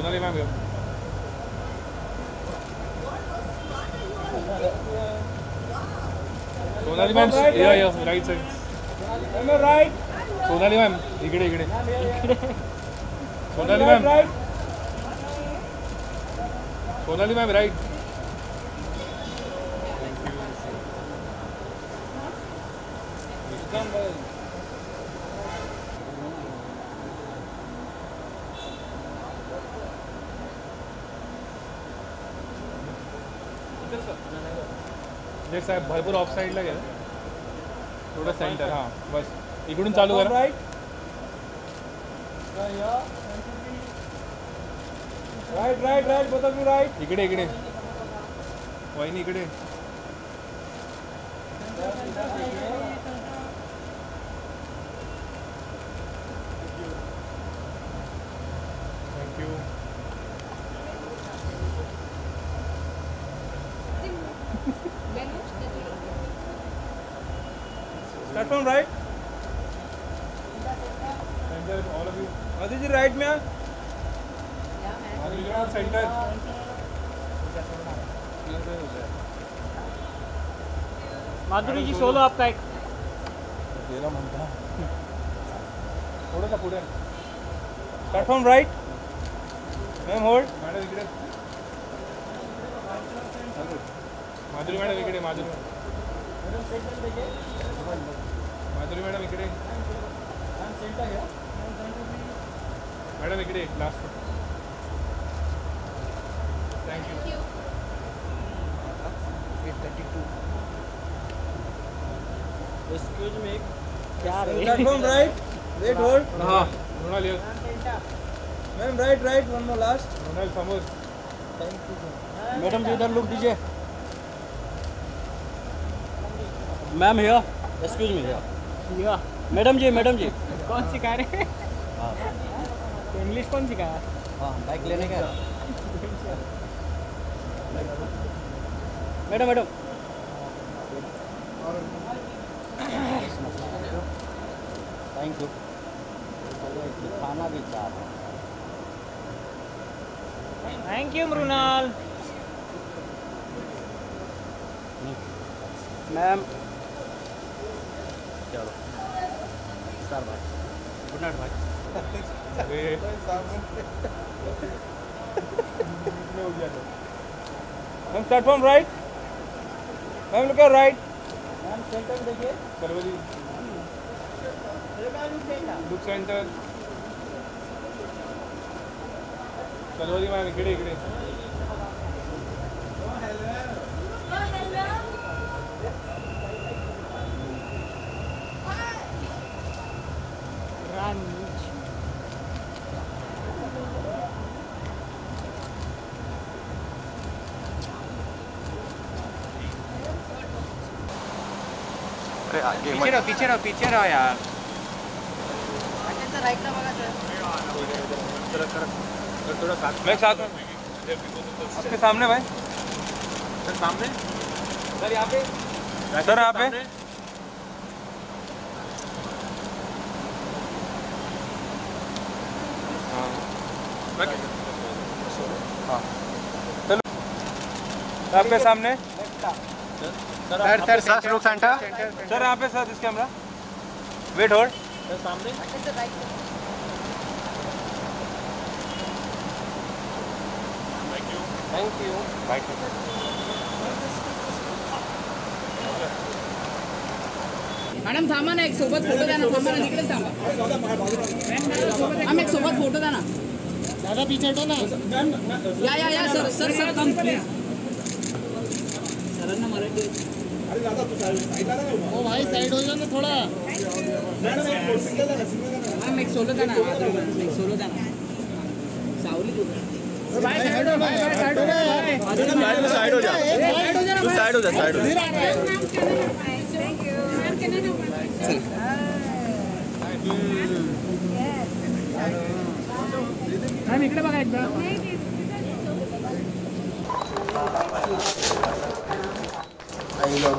Sonali ma'am Sonali ma'am या या right side M right Sonali ma'am इकडे इकडे सोनाली मैम राइट देख साहब भरपूर ऑफ साइड ला गेला थोड़ा सेंटर हाँ बस इकड़ून चालू करा राइट राइट राइट बोतल भी राइट इकड़े इकड़े वही नहीं इकड़े thank you That one right. Center, all of you. Aditi, right में आ. Yeah, man. Aditi, you are center. Madhuri ji solo आपका एक. तेरा मंदा. थोड़ा सा पूरे. That one right. Ma'am hold. Madam इकड़े. माधुरी मैडम इकड़े माधुरी. मैडम सेंटर देखे. माधुरी मैडम इकडे मैडम इकडे last thank you 832 excuse me क्या प्लेटफॉर्म राइट वेट होल्ड हां रोना लियो ma'am right right one more last रोनल समोर थैंक यू मैडम इधर लुक दीजिए मैम हियर एक्सक्यूज मी या मैडम जी कौन सिखा रहे हैं इंग्लिश कौन सिखाया हाँ बाइक लेने का मैडम मैडम थैंक यू खाना भी चाह थैंक यू मृणाल मैम चलो सर भाई गुड नाइट भाई ma'am platform right ma'am look at right ma'am centre देखिए Sharvari look centre Sharvari ma'am इकड़े इकड़े पीछे रहो यार अच्छा राइट ना बघा सर थोड़ा साथ में आपके सामने भाई सर सामने सर यहाँ पे सर यहाँ पे हाँ चलो आपके सामने सर सर सर लोग सेंटर सर यहाँ पे सर इसके कैमरा वेट होल्ड सर सामने थैंक यू राइट मैडम थांबा ना एक सोबत फोटो द्या ना थांबा ना तिकडेच थांबा आम्ही एक सोबत फोटो द्या ना दादा पीछे हटो ना या या या sir sir sir come please सरांना मराठी अरे दादा तू साइड आ रहा है ओ भाई साइड हो जा ना थोड़ा मैडम एक फोटो देना मैम एक सोलो देना एक सोलो देना सावली दो भाई साइड हो भाई साइड हो भाई साइड हो जा तू साइड हो जा साइड हो thank you ma'am can I yes ma'am इकडे बघा एकदा आई लव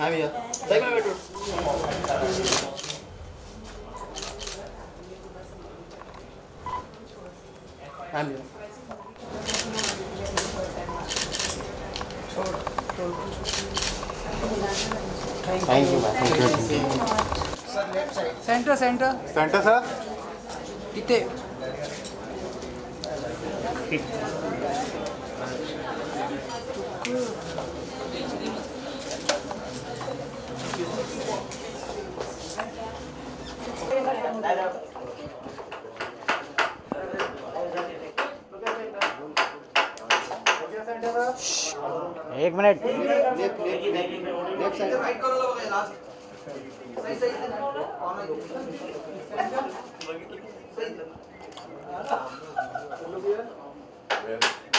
हां भैया देख मैं बैठो thank you ma'am. Centre centre centre sir इथे एक मिनट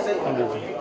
Thank you.